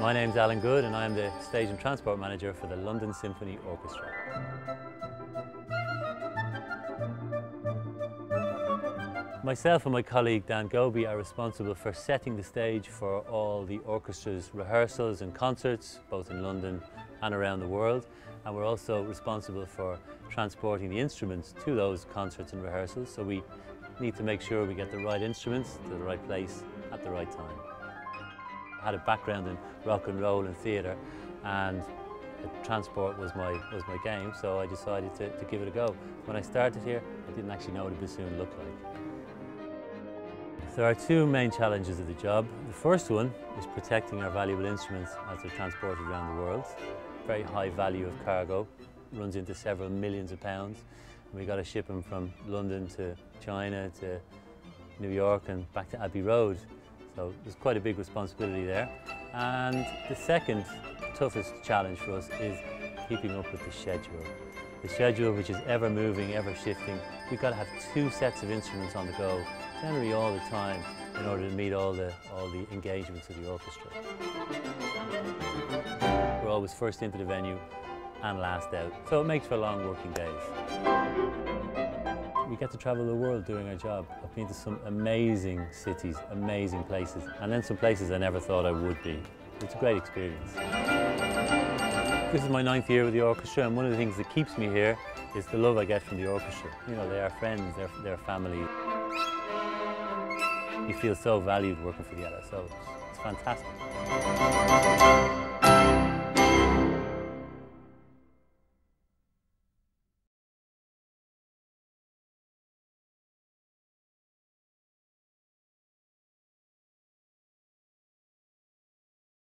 My name's Alan Goode and I'm the Stage and Transport Manager for the London Symphony Orchestra. Myself and my colleague Dan Gobi are responsible for setting the stage for all the orchestra's rehearsals and concerts, both in London and around the world. And we're also responsible for transporting the instruments to those concerts and rehearsals. So we need to make sure we get the right instruments to the right place at the right time. I had a background in rock and roll and theatre, and transport was my game, so I decided to give it a go. When I started here, I didn't actually know what a bassoon looked like. There are two main challenges of the job. The first one is protecting our valuable instruments as they're transported around the world. Very high value of cargo, runs into several millions of pounds. We've got to ship them from London to China to New York and back to Abbey Road. So there's quite a big responsibility there. And the second toughest challenge for us is keeping up with the schedule. The schedule, which is ever moving, ever shifting. We've got to have two sets of instruments on the go, generally all the time, in order to meet all the engagements of the orchestra. We're always first into the venue and last out, so it makes for long working days. We get to travel the world doing our job. I've been to some amazing cities, amazing places, and then some places I never thought I would be. It's a great experience. This is my 9th year with the orchestra, and one of the things that keeps me here is the love I get from the orchestra. You know, they are friends, they're family. You feel so valued working for the LSO. It's fantastic.